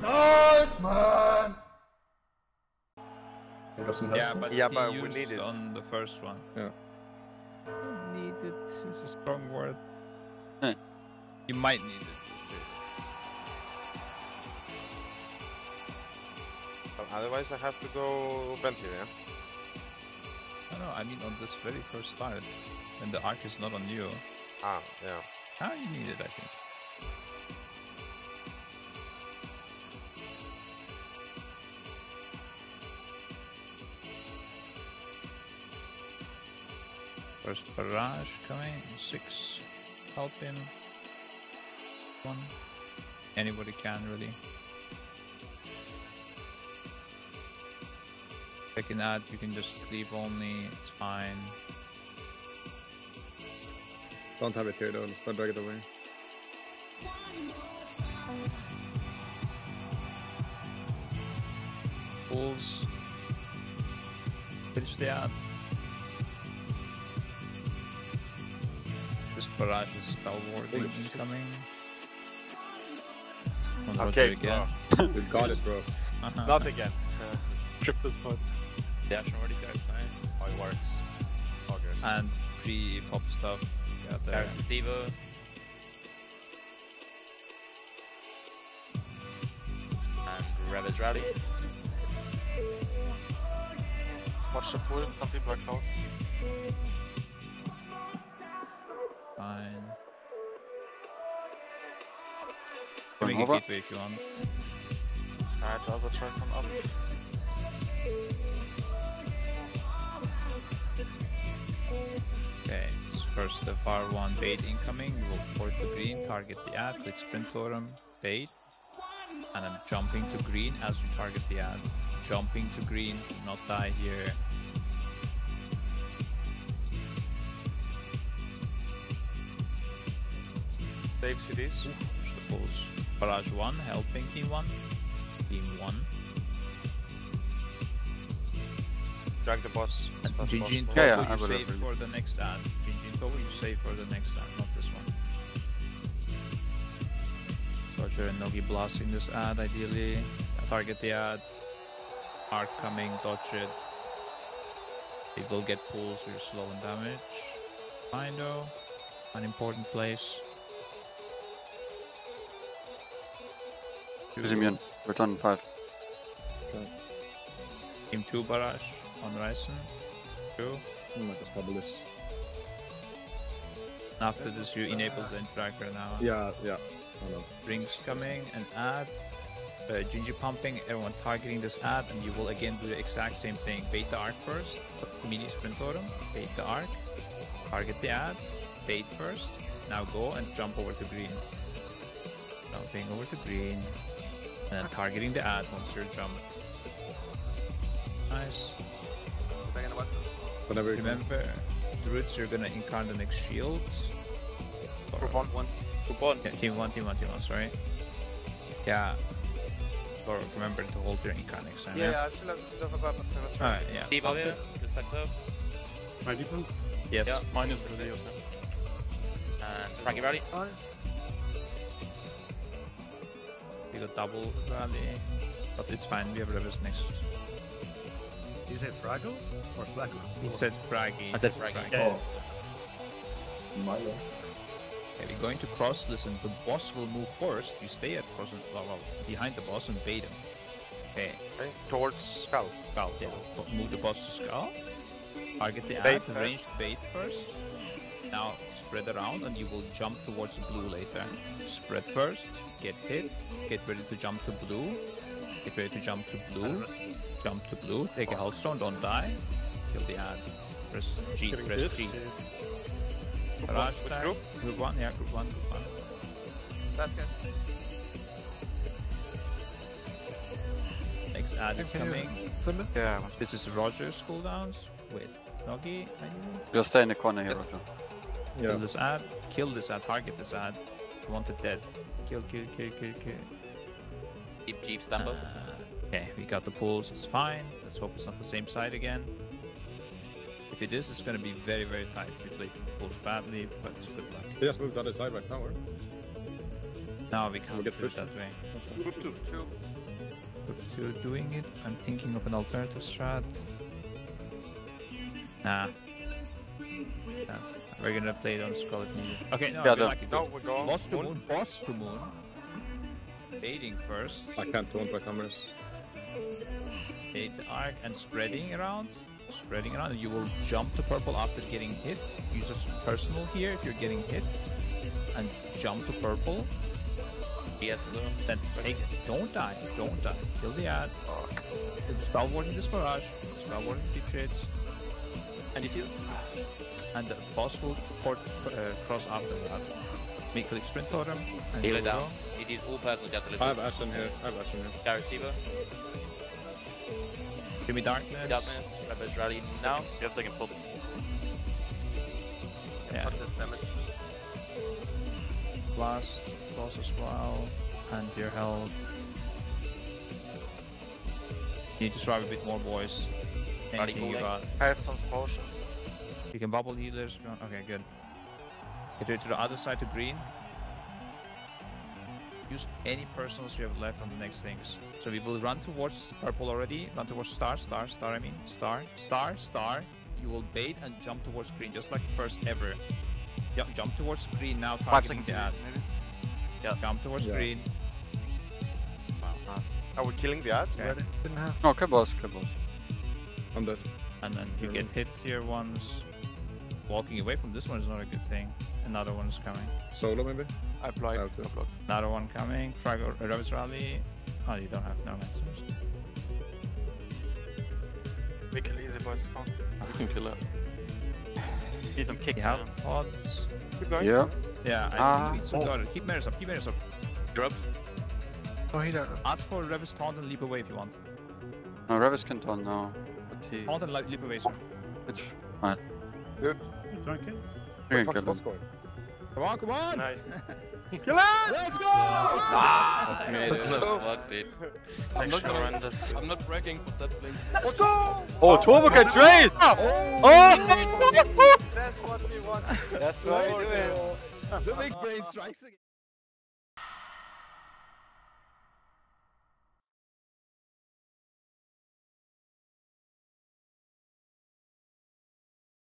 Nice, man! Yeah, but, he used we need it on the first one. Yeah. Need it. It's a strong word. Huh. You might need it. Otherwise, I have to go bent here, yeah? No, I mean on this very first start, and the arc is not on you. Ah, yeah. Ah, you need it, I think. First barrage coming, 6, help him. 1, anybody can really. Second ad, you can just leave only, it's fine. Don't have it here though, just drag it away. Pulls. Finish the ad. This barrage is spell ward incoming. Okay, again. Oh. We got it, bro. Uh-huh. Not again. Tripped as fuck. Dash already goes, right? Oh, it works. Oh, good. And pre-pop stuff. Got there. There's the diva. And Ravage Rally. Watch the pool, some people are close. Fine. Can make a gateway if you want. Alright, the other choice one up. Okay, it's first the R1 bait incoming, we'll port the green, target the ad, click sprint totem, bait, and I'm jumping to green as you target the ad. Jumping to green, do not die here. Save CDs. Push the pulls. Barrage 1, helping team 1. Team 1. Drag the boss. GG in total, you save for the next ad. GG in total, you save for the next ad, not this one. Dodger and Nogi blasting this ad ideally. Target the ad. Arc coming, dodge it. It will get pulled, so you're slow in damage. Fine though. An important place. He's immune. Return 5. Okay. Team 2 barrage. On Ryzen, 2. After this, you enable the interactor now. Yeah, yeah. Rings coming, an ad, Gingy pumping, everyone targeting this ad, and you will again do the exact same thing. Bait the arc first, mini sprint totem, bait the arc, target the ad, bait first, now go and jump over to green. Jumping over to green, and then targeting the ad once you're jumped. Nice. Whenever remember, the roots you're gonna incarn the next shield. Coupon. Yeah, team one, sorry. Yeah. Or remember to hold your incarn next time. Yeah, I still have a button. Alright, yeah. Debuff here, my default? Yes. Yeah, mine is really awesome. And Frankie Rally. We got double rally. But it's fine, we have Rivers next. You said Fraggle or Flaggle? He said Fraggy. I said Fraggy. Yeah. Oh. My lord. Okay, we're going to cross this and the boss will move first. You stay at cross and behind the boss and bait him. Okay. Towards Skull. Skull, yeah. Move the boss to Skull. Target the ad, range bait first. Now spread around and you will jump towards blue later. Spread first, get hit, get ready to jump to blue. Get ready to jump to blue. Jump to blue, take a Hellstone, don't die. Kill the ad. Press G, press G. Barrage time. Group 1, yeah, group 1. That's good. Next ad is coming. Yeah. This is Roger's cooldowns with Nogi. Just stay in the corner here, Roger. Yeah. Kill this ad, target this ad. You want it dead. Kill. Jeep stumble. Okay, we got the pulls, it's fine. Let's hope it's not the same side again. If it is, it's gonna be very, very tight. We played the pulls badly, but good luck. They just moved the other side right now, or? No, we can't do it that way. Group 2. Group 2 doing it. I'm thinking of an alternative strat. Nah. Yeah. We're gonna play it on skeleton. Okay, no, like no, we're going. Boss to moon, boss to moon. Baiting first. I can't taunt my cameras. Bait the arc and spreading around. Spreading around. You will jump to purple after getting hit. Use a personal here if you're getting hit. And jump to purple. Yes, then take it. Don't die. Don't die. Kill the ad. Spell warding this barrage. Spell warding deep shades. And you do. And the boss will cross after that. Make click sprint totem. Heal it down. Go. It is all personal death. I have Ashen here. Dark Steaver. Give me darkness. Rebels rally now. Just so I can pull this. Yeah. Blast. Blast as well. And your health. You need to survive a bit more, boys. Anything you got. I have some potions. You can bubble healers if you want. Okay, good. Get ready to the other side to green. Use any personals you have left on the next things. So we will run towards purple already. Run towards star, I mean. Star. You will bait and jump towards green, just like first ever. Yeah, jump towards green now, targeting the ad. Yeah. Jump towards green. Are we killing the ad? Okay. No, Kebos. I'm dead. And then you get hit here once. Walking away from this one is not a good thing. Another one is coming. Solo maybe? I applied. Another one coming. Frag or Rabbit's Rally. Oh, you don't have no answers. We kill easy boys. Oh. We can kill it. Need some kick. You have pods. Keep going. Yeah. Yeah, I think we got it. Keep Meeres up. You're up. Oh, he don't. Ask for Rabbit's taunt and leap away if you want. No, Rabbit's can taunt now. Taunt and leap away, sir. It's fine. Good. Okay. Come on. Nice. Let's go! Let's go! Fuck, dude. I'm not horrendous. I'm not bragging, but that blink. Let's go! Oh, Turbo can trade! Oh! That's what we want. That's what we do. The big brain strikes again.